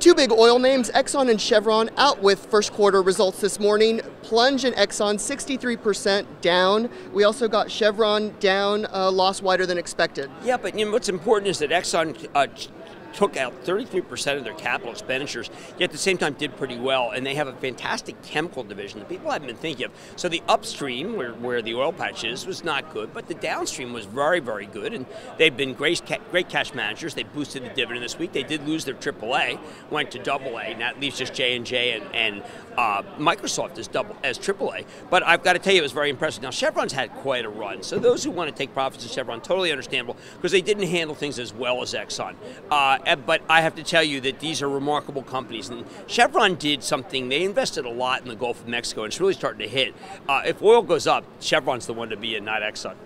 Two big oil names, Exxon and Chevron, out with first quarter results this morning. Plunge in Exxon, 63% down. We also got Chevron down, a loss wider than expected. Yeah, but you know, what's important is that Exxon took out 33% of their capital expenditures, yet at the same time did pretty well, and they have a fantastic chemical division that people haven't been thinking of. So the upstream, where the oil patch is, was not good, but the downstream was very, very good, and they've been great cash managers. They boosted the dividend this week. They did lose their AAA, went to AA, and that leaves just J&J and Microsoft as AAA. But I've got to tell you, it was very impressive. Now, Chevron's had quite a run, so those who want to take profits in Chevron, totally understandable, because they didn't handle things as well as Exxon. But I have to tell you that these are remarkable companies, and Chevron did something. They invested a lot in the Gulf of Mexico, and it's really starting to hit. If oil goes up, Chevron's the one to be in, not Exxon.